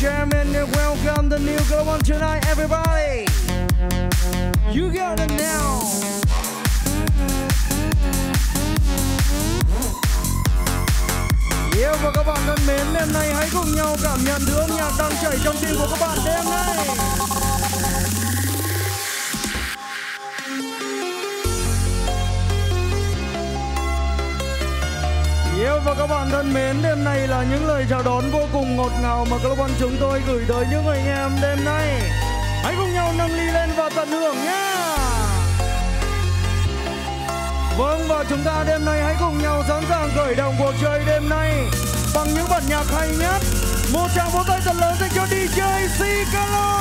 jam and welcome the new girl on tonight, everybody. You got it now. Yêu và các bạn thân mến, đêm nay hãy cùng nhau cảm nhận thứ âm nhạc đang chảy trong tim của các bạn đêm nay. Yêu và các bạn thân mến, đêm nay là những lời chào đón vô cùng ngọt ngào mà club One chúng tôi gửi tới những người nghe em đêm nay. Hãy cùng nhau nâng ly lên và tận hưởng nhé. Vâng, và chúng ta đêm nay hãy cùng nhau sẵn sàng khởi động cuộc chơi đêm nay bằng những bản nhạc hay nhất. Một tràng vỗ tay thật lớn dành cho DJ Xícalo.